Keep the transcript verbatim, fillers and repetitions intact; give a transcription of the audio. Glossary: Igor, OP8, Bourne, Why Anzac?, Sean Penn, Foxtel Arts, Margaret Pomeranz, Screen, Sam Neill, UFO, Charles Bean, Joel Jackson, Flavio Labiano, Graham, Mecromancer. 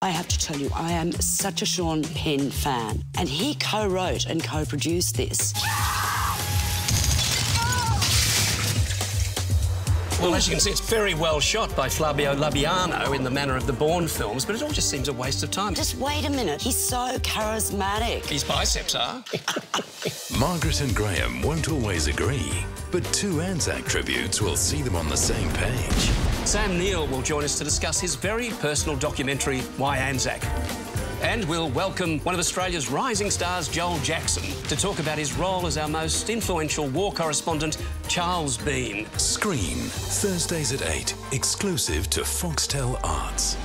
I have to tell you, I am such a Sean Penn fan, and he co-wrote and co-produced this. Well, as you can see, it's very well shot by Flavio Labiano in the manner of the Bourne films, but it all just seems a waste of time. Just wait a minute. He's so charismatic. His biceps are. Margaret and Graham won't always agree, but two Anzac tributes will see them on the same page. Sam Neill will join us to discuss his very personal documentary, Why Anzac? And we'll welcome one of Australia's rising stars, Joel Jackson, to talk about his role as our most influential war correspondent, Charles Bean. Screen, Thursdays at eight, exclusive to Foxtel Arts.